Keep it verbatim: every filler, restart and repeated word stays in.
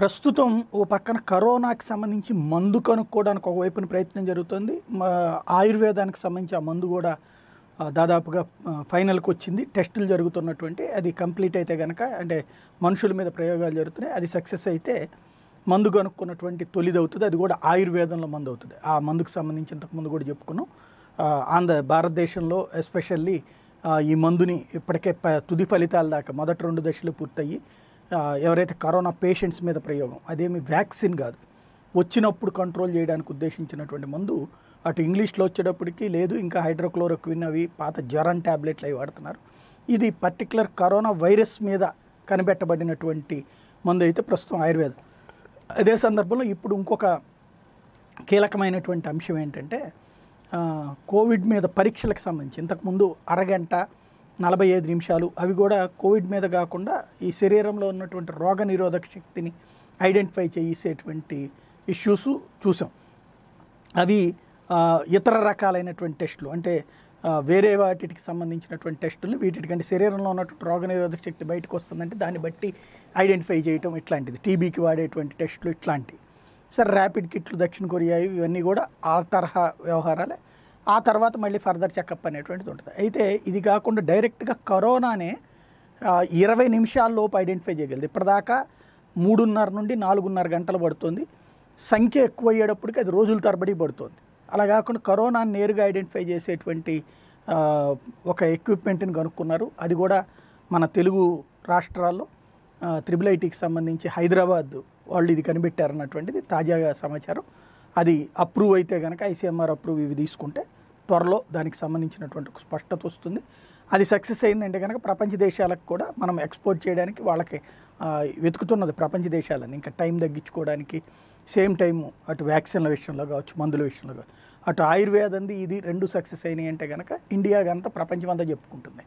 ప్రస్తుతం ఓ పక్కన కరోనాకి సంబంధించి మందు కనుక్కోవడానికి ఒకవైపున ప్రయత్నం జరుగుతుంది. ఆయుర్వేదానికి సంబంధించి ఆ మందు కూడా దాదాపుగా ఫైనల్కి వచ్చింది. టెస్టులు జరుగుతున్నటువంటి అది కంప్లీట్ అయితే కనుక అంటే మనుషుల మీద ప్రయోగాలు జరుగుతున్నాయి. అది సక్సెస్ అయితే మందు కనుక్కున్నటువంటి తొలిది అవుతుంది. అది కూడా ఆయుర్వేదంలో మందు అవుతుంది. ఆ మందుకు సంబంధించి ఇంతకుముందు కూడా చెప్పుకున్నాం. ఆంధ్ర భారతదేశంలో ఎస్పెషల్లీ ఈ మందుని ఇప్పటికే తుది ఫలితాల దాకా మొదటి రెండు దశలు పూర్తయ్యి ఎవరైతే కరోనా పేషెంట్స్ మీద ప్రయోగం, అదేమి వ్యాక్సిన్ కాదు, వచ్చినప్పుడు కంట్రోల్ చేయడానికి ఉద్దేశించినటువంటి మందు అటు ఇంగ్లీష్లో వచ్చేటప్పటికి లేదు. ఇంకా హైడ్రోక్లోరోక్విన్ అవి పాత జ్వరం ట్యాబ్లెట్లు అవి వాడుతున్నారు. ఇది పర్టికులర్ కరోనా వైరస్ మీద కనిపెట్టబడినటువంటి మందు అయితే ప్రస్తుతం ఆయుర్వేదం. అదే సందర్భంలో ఇప్పుడు ఇంకొక కీలకమైనటువంటి అంశం ఏంటంటే కోవిడ్ మీద పరీక్షలకు సంబంధించి ఇంతకుముందు అరగంట నలభై ఐదు నిమిషాలు అవి కూడా కోవిడ్ మీద కాకుండా ఈ శరీరంలో ఉన్నటువంటి రోగ నిరోధక శక్తిని ఐడెంటిఫై చేసేటువంటి ఇష్యూస్ చూసాం. అవి ఇతర రకాలైనటువంటి టెస్టులు అంటే వేరే వాటికి సంబంధించినటువంటి టెస్టులు వీటికంటే శరీరంలో ఉన్నటువంటి రోగ నిరోధక శక్తి బయటకు వస్తుందంటే దాన్ని బట్టి ఐడెంటిఫై చేయటం ఇట్లాంటిది, టీబీకి వాడేటువంటి టెస్టులు ఇట్లాంటివి. సరే ర్యాపిడ్ కిట్లు దక్షిణ కొరియా ఇవన్నీ కూడా ఆ తరహా వ్యవహారాలే. ఆ తర్వాత మళ్ళీ ఫర్దర్ చెకప్ అనేటువంటిది ఉంటుంది. అయితే ఇది కాకుండా డైరెక్ట్గా కరోనానే ఇరవై నిమిషాల్లోపు ఐడెంటిఫై చేయగలదు. ఇప్పటిదాకా మూడున్నర నుండి నాలుగున్నర గంటలు పడుతుంది. సంఖ్య ఎక్కువ అయ్యేటప్పటికి అది రోజుల తరబడి పడుతుంది. అలా కాకుండా కరోనాను నేరుగా ఐడెంటిఫై చేసేటువంటి ఒక ఎక్విప్మెంట్ని కనుక్కున్నారు. అది కూడా మన తెలుగు రాష్ట్రాల్లో త్రిబుల్ ఐటీకి సంబంధించి హైదరాబాద్ వాళ్ళు ఇది కనిపెట్టారన్నటువంటిది తాజాగా సమాచారం. అది అప్రూవ్ అయితే కనుక ఐసీఎంఆర్ అప్రూవ్ ఇవి తీసుకుంటే త్వరలో దానికి సంబంధించినటువంటి ఒక స్పష్టత వస్తుంది. అది సక్సెస్ అయిందంటే కనుక ప్రపంచ దేశాలకు కూడా మనం ఎక్స్పోర్ట్ చేయడానికి వాళ్ళకి వెతుకుతున్నది ప్రపంచ దేశాలని ఇంకా టైం తగ్గించుకోవడానికి. సేమ్ టైము అటు వ్యాక్సిన్ల విషయంలో కావచ్చు, మందుల విషయంలో కావచ్చు, అటు ఆయుర్వేదంది ఇది రెండు సక్సెస్ అయినాయి అంటే కనుక ఇండియా కనుక ప్రపంచం అంతా చెప్పుకుంటుంది.